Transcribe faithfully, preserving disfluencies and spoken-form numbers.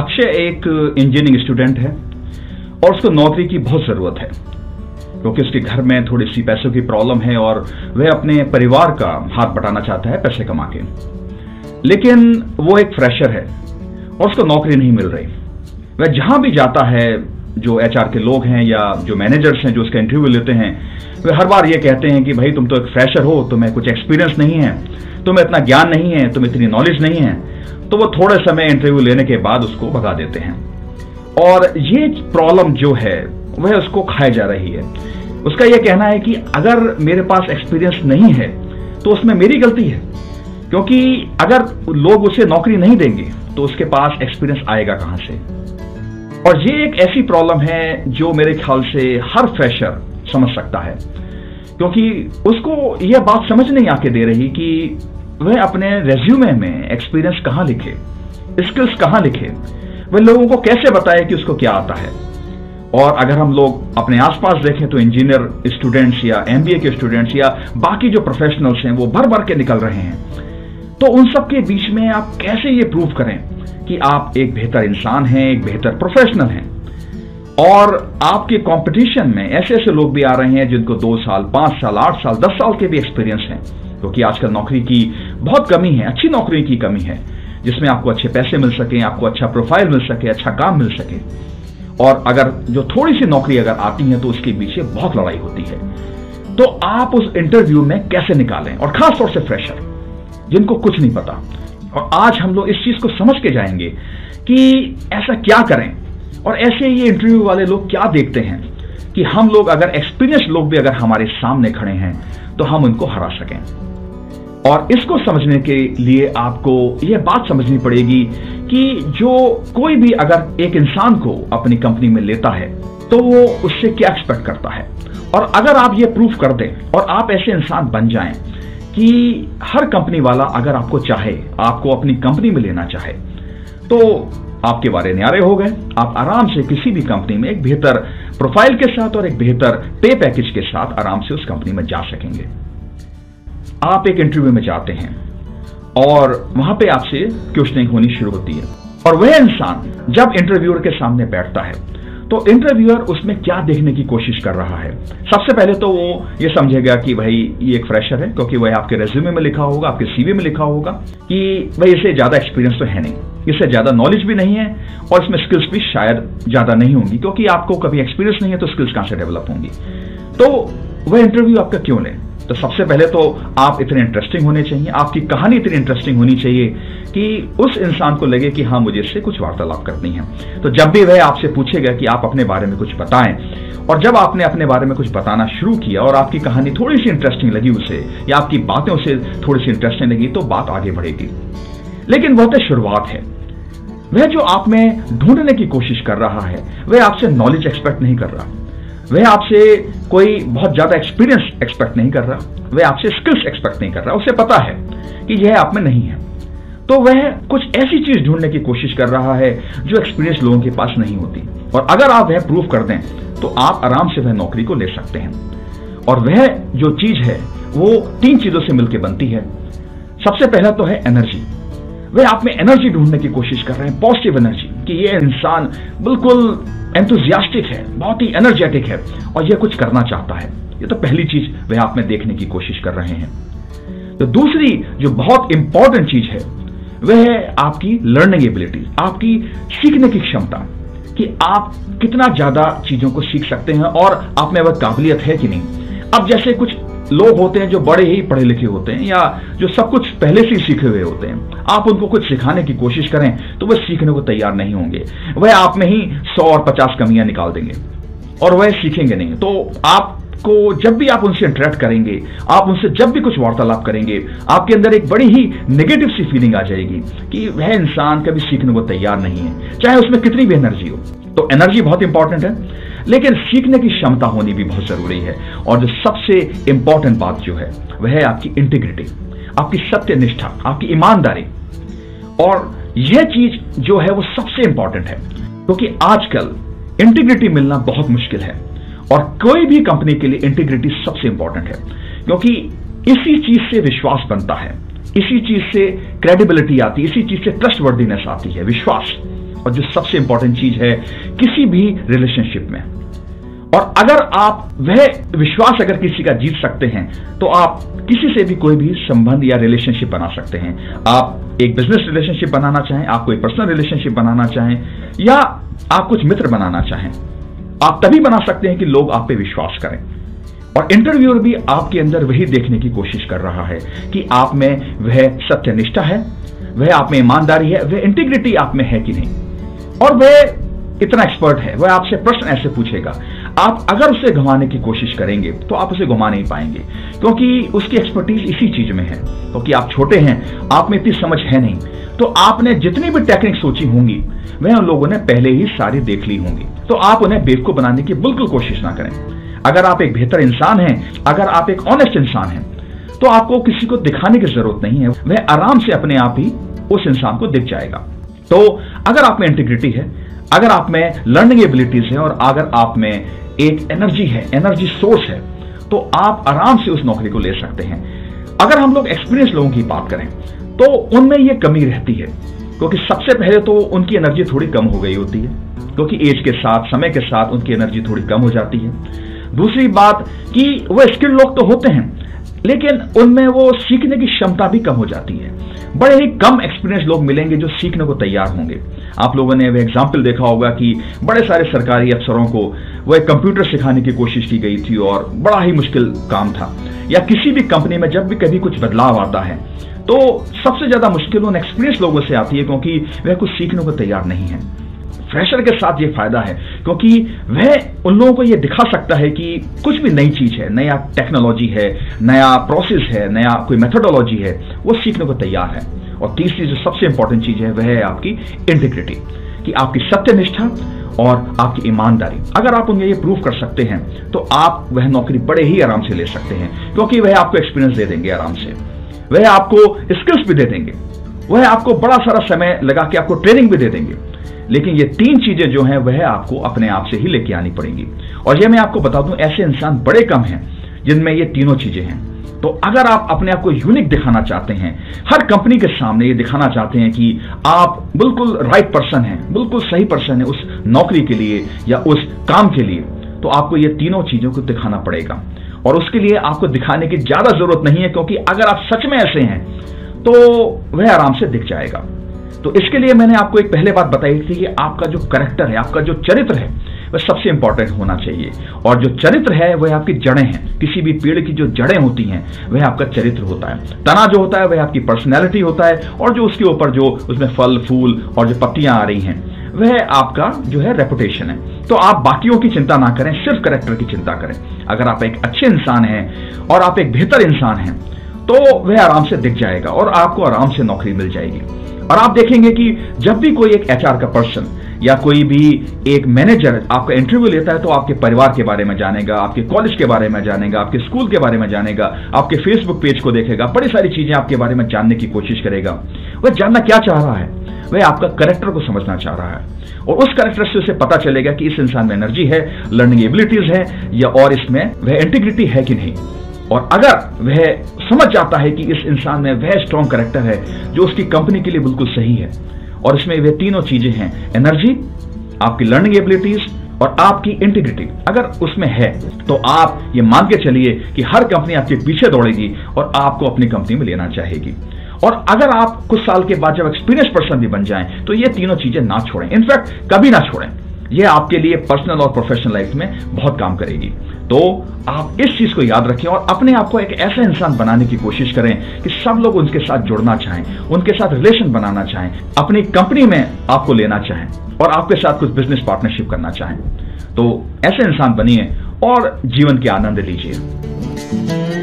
अक्षय एक engineering student है और उसको नौकरी की बहुत ज़रूरत है क्योंकि उसके घर में थोड़ी सी पैसों की प्रॉब्लम है और वह अपने परिवार का हाथ बटाना चाहता है पैसे कमा के। लेकिन वो एक फ्रेशर है और उसको नौकरी नहीं मिल रही। वह जहां भी जाता है, जो एचआर के लोग हैं या जो मैनेजर्स हैं जो उसका इंटरव्यू लेते हैं, वे हर बार ये कहते हैं कि भाई तुम तो एक फ्रेशर हो, तुम्हें कुछ एक्सपीरियंस नहीं है, तुम्हें इतना ज्ञान नहीं है, तुम्हें इतनी नॉलेज नहीं है। तो वो थोड़े समय इंटरव्यू लेने के बाद उसको भगा देते हैं और ये प्रॉब्लम जो है वह उसको खाए जा रही है। उसका यह कहना है कि अगर मेरे पास एक्सपीरियंस नहीं है तो उसमें मेरी गलती है, क्योंकि अगर लोग उसे नौकरी नहीं देंगे तो उसके पास एक्सपीरियंस आएगा कहां से। और ये एक ऐसी प्रॉब्लम है जो मेरे ख्याल से हर फ्रेशर समझ सकता है, क्योंकि उसको यह बात समझ नहीं आके दे रही कि वह अपने रेज्यूमे में एक्सपीरियंस कहां लिखे, स्किल्स कहां लिखे, वह लोगों को कैसे बताए कि उसको क्या आता है। और अगर हम लोग अपने आसपास देखें तो इंजीनियर स्टूडेंट्स या एमबीए के स्टूडेंट्स या बाकी जो प्रोफेशनल्स हैं वो भर भर के निकल रहे हैं। तो उन सब के बीच में आप कैसे ये प्रूव करें कि आप एक बेहतर इंसान हैं, एक बेहतर प्रोफेशनल हैं। और आपके कंपटीशन में ऐसे ऐसे लोग भी आ रहे हैं जिनको दो साल, पांच साल, आठ साल, दस साल के भी एक्सपीरियंस हैं, क्योंकि आजकल नौकरी की बहुत कमी है, अच्छी नौकरी की कमी है जिसमें आपको अच्छे पैसे मिल सके, आपको अच्छा प्रोफाइल मिल सके, अच्छा काम मिल सके। और अगर जो थोड़ी सी नौकरी अगर आती है तो उसके पीछे बहुत लड़ाई होती है। तो आप उस इंटरव्यू में कैसे निकालें, और खासतौर से फ्रेशर जिनको कुछ नहीं पता। और आज हम लोग इस चीज को समझ के जाएंगे कि ऐसा क्या करें और ऐसे ये इंटरव्यू वाले लोग क्या देखते हैं कि हम लोग अगर एक्सपीरियंस लोग भी अगर हमारे सामने खड़े हैं तो हम उनको हरा सकें। और इसको समझने के लिए आपको यह बात समझनी पड़ेगी कि जो कोई भी अगर एक इंसान को अपनी कंपनी में लेता है तो वो उससे क्या एक्सपेक्ट करता है। और अगर आप ये प्रूफ कर दें और आप ऐसे इंसान बन जाएं कि हर कंपनी वाला अगर आपको चाहे, आपको अपनी कंपनी में लेना चाहे, तो आपके बारे न्यारे हो गए, आप आराम से किसी भी कंपनी में एक बेहतर प्रोफाइल के साथ और एक बेहतर पे पैकेज के साथ आराम से उस कंपनी में जा सकेंगे। आप एक इंटरव्यू में जाते हैं और वहां पे आपसे क्वेश्चनिंग होनी शुरू होती है, और वह इंसान जब इंटरव्यूअर के सामने बैठता है तो इंटरव्यूअर उसमें क्या देखने की कोशिश कर रहा है। सबसे पहले तो वो ये समझेगा कि भाई ये एक फ्रेशर है, क्योंकि वह आपके रेज्यूमे में लिखा होगा, आपके सीवी में लिखा होगा कि भाई इसे ज़्यादा एक्सपीरियंस तो है नहीं, इसे ज़्यादा नॉलेज भी नहीं है और इसमें स्किल्स भी शायद ज़्यादा नहीं होंगी, क्योंकि आपको कभी एक्सपीरियंस नहीं है तो स्किल्स कहाँ से डेवलप होंगी। तो वह इंटरव्यू आपका क्यों लें? तो सबसे पहले तो आप इतने इंटरेस्टिंग होने चाहिए, आपकी कहानी इतनी इंटरेस्टिंग होनी चाहिए कि उस इंसान को लगे कि हाँ, मुझे इससे कुछ वार्तालाप करनी है। तो जब भी वह आपसे पूछेगा कि आप अपने बारे में कुछ बताएं, और जब आपने अपने बारे में कुछ बताना शुरू किया और आपकी कहानी थोड़ी सी इंटरेस्टिंग लगी उसे, या आपकी बातें उसे थोड़ी सी इंटरेस्टिंग लगी, तो बात आगे बढ़ेगी। लेकिन वह तो शुरुआत है। वह जो आप में ढूंढने की कोशिश कर रहा है, वह आपसे नॉलेज एक्सपेक्ट नहीं कर रहा, वह आपसे कोई बहुत ज्यादा एक्सपीरियंस एक्सपेक्ट नहीं कर रहा, वह आपसे स्किल्स एक्सपेक्ट नहीं कर रहा। उसे पता है कि यह आप में नहीं है, तो वह कुछ ऐसी चीज ढूंढने की कोशिश कर रहा है जो एक्सपीरियंस लोगों के पास नहीं होती। और अगर आप वह प्रूव कर दें तो आप आराम से वह नौकरी को ले सकते हैं। और वह जो चीज है वो तीन चीजों से मिलकर बनती है। सबसे पहला तो है एनर्जी। वह आप में एनर्जी ढूंढने की कोशिश कर रहे हैं, पॉजिटिव एनर्जी, कि यह इंसान बिल्कुल एंथुजियास्टिक है, बहुत ही एनर्जेटिक है और यह कुछ करना चाहता है। यह तो पहली चीज वह आप में देखने की कोशिश कर रहे हैं। तो दूसरी जो बहुत इंपॉर्टेंट चीज है वह है आपकी लर्निंग एबिलिटी, आपकी सीखने की क्षमता, कि आप कितना ज्यादा चीजों को सीख सकते हैं और आप में वह काबिलियत है कि नहीं। अब जैसे कुछ लोग होते हैं जो बड़े ही पढ़े लिखे होते हैं या जो सब कुछ पहले से ही सीखे हुए होते हैं, आप उनको कुछ सिखाने की कोशिश करें तो वह सीखने को तैयार नहीं होंगे, वह आप में ही सौ और पचास कमियां निकाल देंगे और वह सीखेंगे नहीं। तो आपको जब भी आप उनसे इंटरेक्ट करेंगे, आप उनसे जब भी कुछ वार्तालाप करेंगे, आपके अंदर एक बड़ी ही नेगेटिव सी फीलिंग आ जाएगी कि वह इंसान कभी सीखने को तैयार नहीं है, चाहे उसमें कितनी भी एनर्जी हो। तो एनर्जी बहुत इंपॉर्टेंट है, लेकिन सीखने की क्षमता होनी भी बहुत जरूरी है। और जो सबसे इंपॉर्टेंट बात जो है वह है आपकी इंटीग्रिटी, आपकी सत्यनिष्ठा, आपकी ईमानदारी। और यह चीज जो है वो सबसे इंपॉर्टेंट है, क्योंकि आजकल इंटीग्रिटी मिलना बहुत मुश्किल है और कोई भी कंपनी के लिए इंटीग्रिटी सबसे इंपॉर्टेंट है, क्योंकि इसी चीज से विश्वास बनता है, इसी चीज से क्रेडिबिलिटी आती है, इसी चीज से ट्रस्टवर्दीनेस आती है, विश्वास। और जो सबसे इंपॉर्टेंट चीज है किसी भी रिलेशनशिप में। और अगर आप वह विश्वास अगर किसी का जीत सकते हैं तो आप किसी से भी कोई भी संबंध या रिलेशनशिप बना सकते हैं। आप एक बिजनेस रिलेशनशिप बनाना चाहें, आप कोई पर्सनल रिलेशनशिप बनाना चाहें, या आप कुछ मित्र बनाना चाहें, आप तभी बना सकते हैं कि लोग आप पे विश्वास करें। और इंटरव्यूअर भी आपके अंदर वही देखने की कोशिश कर रहा है कि आप में वह सत्यनिष्ठा है, वह आप में ईमानदारी है, वह इंटीग्रिटी आप में है कि नहीं। और वह इतना एक्सपर्ट है, वह आपसे प्रश्न ऐसे पूछेगा, आप अगर उसे घुमाने की कोशिश करेंगे तो आप उसे घुमा नहीं पाएंगे, क्योंकि उसकी एक्सपर्टीज इसी चीज में है। क्योंकि आप छोटे हैं, आप में इतनी समझ है नहीं, तो आपने जितनी भी टेक्निक सोची होंगी वह उन लोगों ने पहले ही सारी देख ली होंगी। तो आप उन्हें बेवकूफ बनाने की बिल्कुल कोशिश ना करें। अगर आप एक बेहतर इंसान हैं, अगर आप एक ऑनेस्ट इंसान हैं, तो आपको किसी को दिखाने की जरूरत नहीं है, वह आराम से अपने आप ही उस इंसान को दिख जाएगा। तो अगर आप में इंटीग्रिटी है, अगर आप में लर्निंग एबिलिटीज है, और अगर आप में एक एनर्जी है, एनर्जी सोर्स है, तो आप आराम से उस नौकरी को ले सकते हैं। अगर हम लोग एक्सपीरियंस लोगों की बात करें तो उनमें यह कमी रहती है, क्योंकि सबसे पहले तो उनकी एनर्जी थोड़ी कम हो गई होती है, क्योंकि एज के साथ, समय के साथ उनकी एनर्जी थोड़ी कम हो जाती है। दूसरी बात कि वह स्किल्ड लोग तो होते हैं, लेकिन उनमें वो सीखने की क्षमता भी कम हो जाती है। बड़े ही कम एक्सपीरियंस लोग मिलेंगे जो सीखने को तैयार होंगे। आप लोगों ने वह एग्जाम्पल देखा होगा कि बड़े सारे सरकारी अफसरों को वह कंप्यूटर सिखाने की कोशिश की गई थी और बड़ा ही मुश्किल काम था। या किसी भी कंपनी में जब भी कभी कुछ बदलाव आता है तो सबसे ज्यादा मुश्किल उन एक्सपीरियंस लोगों से आती है, क्योंकि वह कुछ सीखने को तैयार नहीं है। फ्रेशर के साथ ये फायदा है, क्योंकि वह उन लोगों को ये दिखा सकता है कि कुछ भी नई चीज है, नया टेक्नोलॉजी है, नया प्रोसेस है, नया कोई मेथोडोलॉजी है, वो सीखने को तैयार है। और तीसरी जो सबसे इंपॉर्टेंट चीज है वह है आपकी इंटीग्रिटी, कि आपकी सत्यनिष्ठा और आपकी ईमानदारी। अगर आप उन्हें ये प्रूव कर सकते हैं तो आप वह नौकरी बड़े ही आराम से ले सकते हैं, क्योंकि वह आपको एक्सपीरियंस दे देंगे आराम से, वह आपको स्किल्स भी दे देंगे, वह आपको बड़ा सारा समय लगा के आपको ट्रेनिंग भी दे देंगे। लेकिन ये तीन चीजें जो हैं वह आपको अपने आप से ही लेके आनी पड़ेंगी। और यह मैं आपको बता दूं, ऐसे इंसान बड़े कम हैं जिनमें ये तीनों चीजें हैं। तो अगर आप अपने आप को यूनिक दिखाना चाहते हैं, हर कंपनी के सामने ये दिखाना चाहते हैं कि आप बिल्कुल राइट पर्सन हैं, बिल्कुल सही पर्सन है उस नौकरी के लिए या उस काम के लिए, तो आपको ये तीनों चीजों को दिखाना पड़ेगा। और उसके लिए आपको दिखाने की ज्यादा जरूरत नहीं है, क्योंकि अगर आप सच में ऐसे हैं तो वह आराम से दिख जाएगा। तो इसके लिए मैंने आपको एक पहले बात बताई थी कि आपका जो करेक्टर है, आपका जो चरित्र है, वह सबसे इंपॉर्टेंट होना चाहिए। और जो चरित्र है वह आपकी जड़ें हैं। किसी भी पेड़ की जो जड़ें होती हैं वह आपका चरित्र होता है। तना जो होता है वह आपकी पर्सनैलिटी होता है, और जो उसके ऊपर जो उसमें फल फूल और जो पत्तियां आ रही हैं वह आपका जो है रेपुटेशन है। तो आप बाकियों की चिंता ना करें, सिर्फ करेक्टर की चिंता करें। अगर आप एक अच्छे इंसान हैं और आप एक बेहतर इंसान हैं तो वह आराम से दिख जाएगा और आपको आराम से नौकरी मिल जाएगी। और आप देखेंगे कि जब भी कोई एक एचआर का पर्सन या कोई भी एक मैनेजर आपका इंटरव्यू लेता है तो आपके परिवार के बारे में जानेगा, आपके कॉलेज के बारे में जानेगा, आपके स्कूल के बारे में जानेगा, आपके फेसबुक पेज को देखेगा, बड़ी सारी चीजें आपके बारे में जानने की कोशिश करेगा। वह जानना क्या चाह रहा है, वह आपका करेक्टर को समझना चाह रहा है। और उस करेक्टर से उसे पता चलेगा कि इस इंसान में एनर्जी है, लर्निंग एबिलिटीज है, या और इसमें वह इंटीग्रिटी है कि नहीं। और अगर वह समझ जाता है कि इस इंसान में वह स्ट्रॉन्ग करेक्टर है जो उसकी कंपनी के लिए बिल्कुल सही है, और इसमें वह तीनों चीजें हैं, एनर्जी, आपकी लर्निंग एबिलिटीज और आपकी इंटीग्रिटी, अगर उसमें है तो आप ये मान के चलिए कि हर कंपनी आपके पीछे दौड़ेगी और आपको अपनी कंपनी में लेना चाहेगी। और अगर आप कुछ साल के बाद जब एक्सपीरियंस पर्सन भी बन जाएं तो ये तीनों चीजें ना छोड़ें, इनफैक्ट कभी ना छोड़ें। यह आपके लिए पर्सनल और प्रोफेशनल लाइफ में बहुत काम करेगी। तो आप इस चीज को याद रखें और अपने आप को एक ऐसा इंसान बनाने की कोशिश करें कि सब लोग उनके साथ जुड़ना चाहें, उनके साथ रिलेशन बनाना चाहें, अपनी कंपनी में आपको लेना चाहें और आपके साथ कुछ बिजनेस पार्टनरशिप करना चाहें। तो ऐसे इंसान बनिए और जीवन के आनंद लीजिए।